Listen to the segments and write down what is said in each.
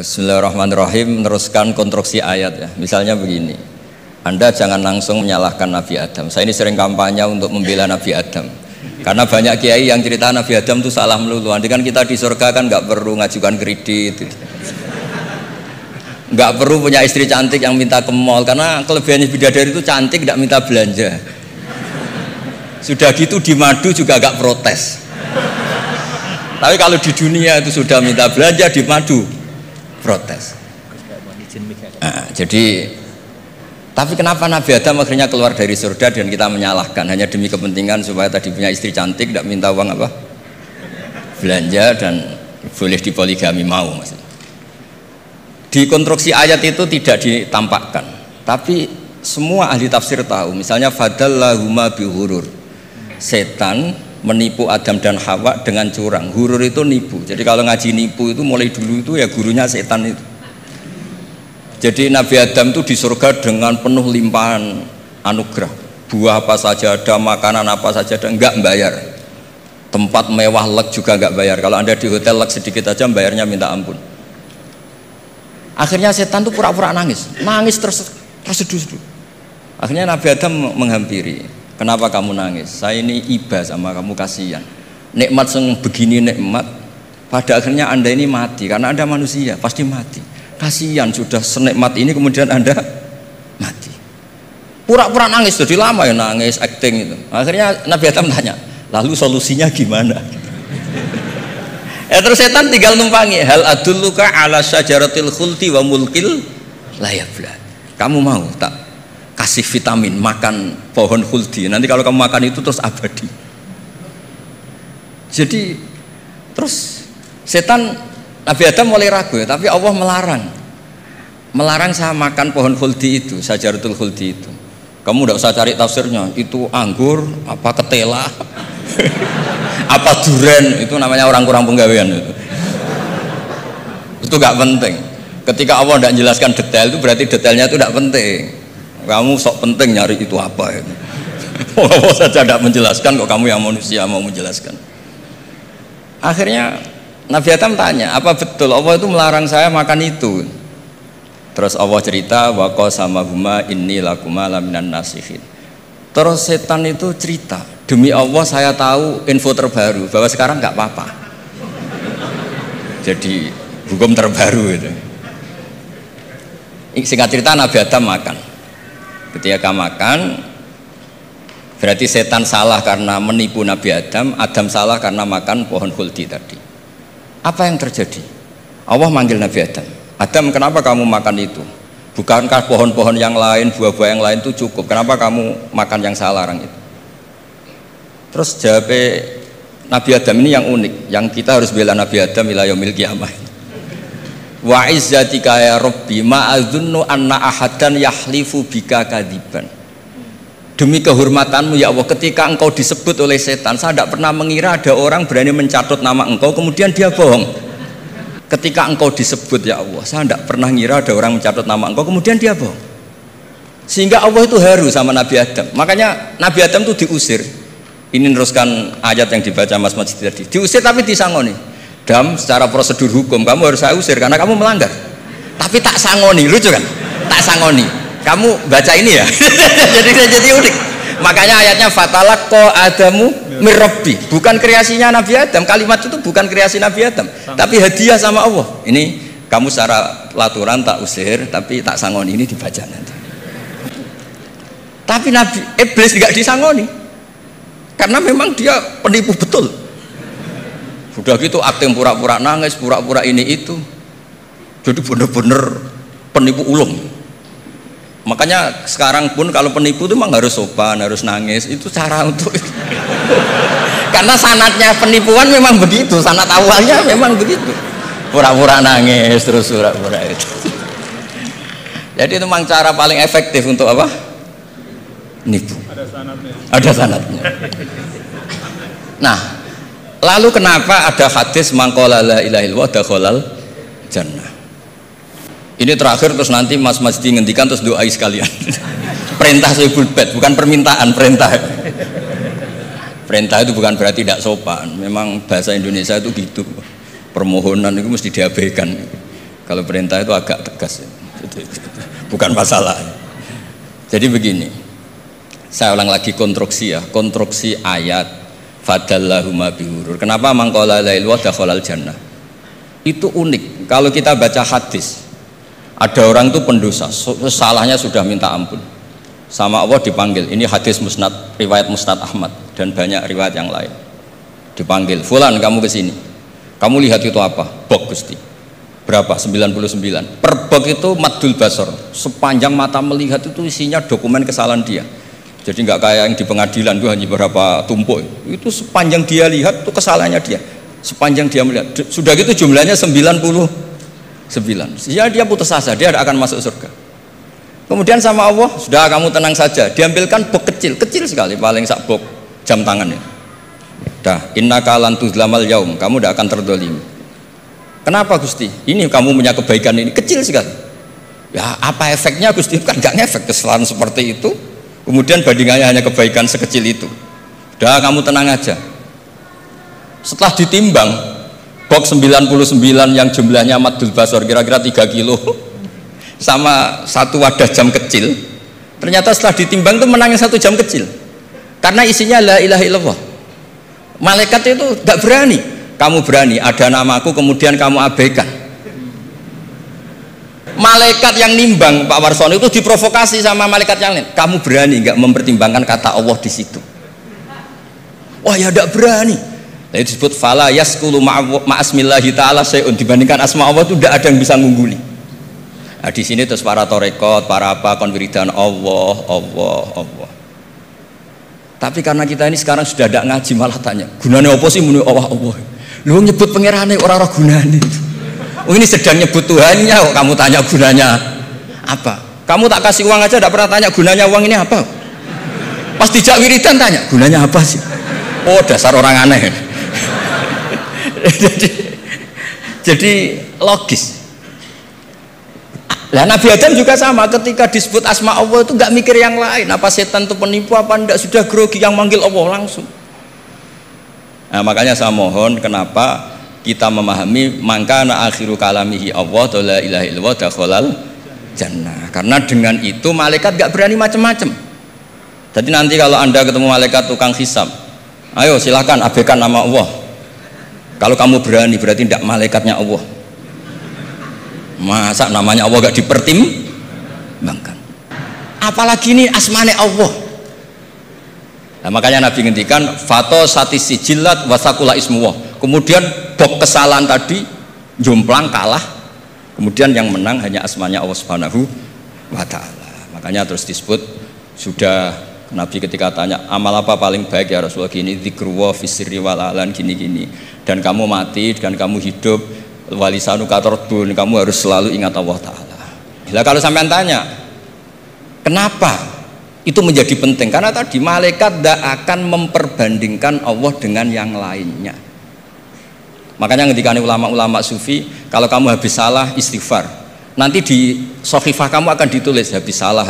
Bismillahirrahmanirrahim. Meneruskan konstruksi ayat ya. Misalnya begini, Anda jangan langsung menyalahkan Nabi Adam. Saya ini sering kampanye untuk membela Nabi Adam, karena banyak kiai yang cerita Nabi Adam itu salah melulu. Nanti kan kita di surga kan nggak perlu ngajukan kredit, nggak perlu punya istri cantik yang minta ke mall, karena kelebihannya bidadari itu cantik, tidak minta belanja. Sudah gitu di madu juga nggak protes. Tapi kalau di dunia itu sudah minta belanja, di madu protes. Jadi tapi kenapa Nabi Adam akhirnya keluar dari surga dan kita menyalahkan hanya demi kepentingan supaya tadi punya istri cantik, tidak minta uang apa belanja, dan boleh dipoligami mau maksudnya. Di konstruksi ayat itu tidak ditampakkan, tapi semua ahli tafsir tahu. Misalnya fadallahuma bihurur, setan menipu Adam dan Hawa dengan curang. Hurur itu nipu. Jadi kalau ngaji nipu itu mulai dulu itu ya gurunya setan itu. Jadi Nabi Adam itu di surga dengan penuh limpahan anugerah. Buah apa saja ada, makanan apa saja ada, enggak bayar. Tempat mewah lek juga enggak bayar. Kalau Anda di hotel lek sedikit aja bayarnya minta ampun. Akhirnya setan itu pura-pura nangis. Nangis terseduh-seduh. Akhirnya Nabi Adam menghampiri. Kenapa kamu nangis? Saya ini iba sama kamu, kasihan. Nikmat yang begini nikmat, pada akhirnya Anda ini mati, karena Anda manusia pasti mati. Kasihan sudah senikmat ini kemudian Anda mati. Pura-pura nangis, jadi lama ya nangis, acting itu. Akhirnya Nabi Adam tanya, lalu solusinya gimana? Terus setan tinggal numpangi. Hal adulluka ala syajaratil khuldi wa mulkil layabla. Kamu mau tak? Kasih vitamin, makan pohon khuldi, nanti kalau kamu makan itu terus abadi. Jadi terus setan Nabi Adam mulai ragu ya, tapi Allah melarang saya makan pohon khuldi itu, sajaratul khuldi itu. Kamu tidak usah cari tafsirnya, itu anggur, apa ketela, apa duren, itu namanya orang kurang penggawean itu. Itu gak penting. Ketika Allah tidak menjelaskan detail itu berarti detailnya itu tidak penting. Kamu sok penting nyari itu apa itu. Allah saja tidak menjelaskan, kok kamu yang manusia mau menjelaskan. Akhirnya Nabi Adam tanya, apa betul Allah itu melarang saya makan itu? Terus Allah cerita, waqasamahuma inni lakuma laminan nasihin. Terus setan itu cerita, demi Allah saya tahu info terbaru bahwa sekarang nggak apa-apa. Jadi hukum terbaru itu. Singkat cerita Nabi Adam makan. Ketika makan, berarti setan salah karena menipu Nabi Adam, Adam salah karena makan pohon khuldi tadi. Apa yang terjadi? Allah manggil Nabi Adam. Adam, kenapa kamu makan itu? Bukankah pohon-pohon yang lain, buah-buah yang lain itu cukup? Kenapa kamu makan yang salah orang itu? Terus jawabnya Nabi Adam ini yang unik, yang kita harus bela Nabi Adam ila yaumil qiyamah. Wa izzatika ya Rabbi ma azunnu anna ahadan yahlifu bika kadiban. Demi kehormatanmu ya Allah, ketika engkau disebut oleh setan, saya tidak pernah mengira ada orang berani mencatut nama engkau kemudian dia bohong. Ketika engkau disebut ya Allah, saya tidak pernah mengira ada orang mencatut nama engkau kemudian dia bohong. Sehingga Allah itu haru sama Nabi Adam. Makanya Nabi Adam itu diusir. Ini meneruskan ayat yang dibaca Mas Majid tadi. Diusir tapi disangoni. Dam, secara prosedur hukum kamu harus saya usir karena kamu melanggar, tapi tak sangoni, lucu kan? Tak sangoni, kamu baca ini ya. jadi unik. Makanya ayatnya fatalaqqa Adamu mir Rabbi, bukan kreasinya Nabi Adam. Kalimat itu bukan kreasi Nabi Adam, tapi hadiah sama Allah. Ini kamu secara pelaturan tak usir, tapi tak sangoni, ini dibaca nanti. Tapi Nabi Iblis tidak disangoni karena memang dia penipu betul. Udah gitu akting pura-pura nangis, pura-pura ini itu, jadi bener-bener penipu ulung. Makanya sekarang pun kalau penipu itu memang harus sopan, harus nangis, itu cara untuk karena sanatnya penipuan memang begitu, sanat awalnya memang begitu, pura-pura nangis terus pura-pura itu. Jadi itu memang cara paling efektif untuk apa? Nipu. Ada sanatnya. Nah, lalu kenapa ada hadis mangqala la ilaha illallah dakhalal jannah? Ini terakhir, terus nanti Mas Majdi ngendikan terus doai sekalian. Perintah Sohibul Bait, bukan permintaan, perintah. Perintah itu bukan berarti tidak sopan. Memang bahasa Indonesia itu gitu. Permohonan itu mesti diabaikan. Kalau perintah itu agak tegas, bukan masalah. Jadi begini, saya ulang lagi konstruksi ya, konstruksi ayat fadallahuma bihurur. Kenapa mangqala la ilaha dakhalal jannah? Itu unik. Kalau kita baca hadis, ada orang itu pendosa, salahnya sudah minta ampun sama Allah dipanggil. Ini hadis musnad, riwayat Musnad Ahmad dan banyak riwayat yang lain. Dipanggil, "Fulan, kamu ke sini. Kamu lihat itu apa?" "Bok, Gusti." "Berapa?" "99." Per bok itu maddul basar. Sepanjang mata melihat itu isinya dokumen kesalahan dia. Jadi nggak kayak yang di pengadilan gue hanya berapa tumpuk. Itu sepanjang dia lihat itu kesalahannya dia. Sepanjang dia melihat. Sudah gitu jumlahnya 99. Ya dia putus asa, dia akan masuk surga. Kemudian sama Allah, "Sudah, kamu tenang saja." Diambilkan bok kecil, kecil sekali, paling sak bok jam tangannya. "Dah, innaka lan tuzlamal yaum." Kamu tidak akan terdolimi. "Kenapa, Gusti?" "Ini kamu punya kebaikan ini, kecil sekali." "Ya, apa efeknya, Gusti?" "Kan nggak ngefek, kesalahan seperti itu. Kemudian bandingannya hanya kebaikan sekecil itu." "Dah, kamu tenang aja." Setelah ditimbang, bok 99 yang jumlahnya maddul basor, kira-kira 3 kilo. Sama satu wadah jam kecil, ternyata setelah ditimbang itu menangnya satu jam kecil karena isinya la ilaha illallah. Malaikat itu tidak berani. Kamu berani ada namaku kemudian kamu abaikan. Malaikat yang nimbang Pak Warsono itu diprovokasi sama malaikat yang lain. Kamu berani nggak mempertimbangkan kata Allah di situ? Wah, ya tidak berani. Jadi disebut fala yaskulu ma'asmillahi ta'ala sayun. Dibandingkan asma Allah itu tidak ada yang bisa mengungguli. Nah, di sini terus para torekot, para apa, konwiridan Allah, Allah, Allah. Tapi karena kita ini sekarang sudah tidak ngaji, malah tanya gunanya apa sih menurut Allah, Allah? Lu nyebut pengerane orang-orang gunanya. Oh, ini sedang nyebut Tuhannya kok kamu tanya gunanya apa? Kamu tak kasih uang aja tidak pernah tanya gunanya uang ini apa? Pas dijak wiridan tanya gunanya apa sih? Oh, dasar orang aneh. jadi logis. Nah, Nabi Adam juga sama, ketika disebut asma Allah itu nggak mikir yang lain, apa setan itu penipu apa enggak, sudah grogi yang manggil Allah langsung. Nah, makanya saya mohon, kenapa kita memahami mangkana akhiru kalamihi Allah la ilaha illallah dakhalal jannah, karena dengan itu malaikat nggak berani macam-macam. Jadi nanti kalau anda ketemu malaikat tukang hisab, ayo silahkan abaikan nama Allah. Kalau kamu berani berarti tidak malaikatnya Allah. Masa namanya Allah gak dipertimbangkan, apalagi ini asmane Allah. Nah, makanya Nabi ngendikan fato satisi jilat wasakula ismuwah, kemudian bok kesalahan tadi jomplang kalah, kemudian yang menang hanya asmanya Allah subhanahu wa ta'ala. Makanya terus disebut sudah Nabi ketika tanya amal apa paling baik ya Rasulullah, gini dzikruwa fisirri wal alan, gini-gini, dan kamu mati dan kamu hidup walisanu katordun, kamu harus selalu ingat Allah Ta'ala. Nah, kalau sampean tanya kenapa itu menjadi penting, karena tadi malaikat tidak akan memperbandingkan Allah dengan yang lainnya. Makanya ketika ulama-ulama sufi, kalau kamu habis salah istighfar, nanti di sohifah kamu akan ditulis habis salah,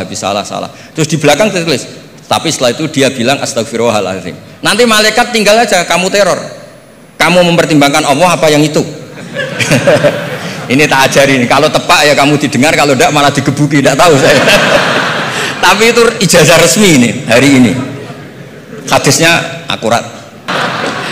terus di belakang ditulis, tapi setelah itu dia bilang astagfirullahaladzim. Nanti malaikat tinggal aja, kamu teror, kamu mempertimbangkan Allah apa yang itu. Ini tak ajarin, kalau tepak ya kamu didengar, kalau tidak malah digebuki, tidak tahu saya. Tapi itu ijazah resmi ini hari ini, hadisnya akurat.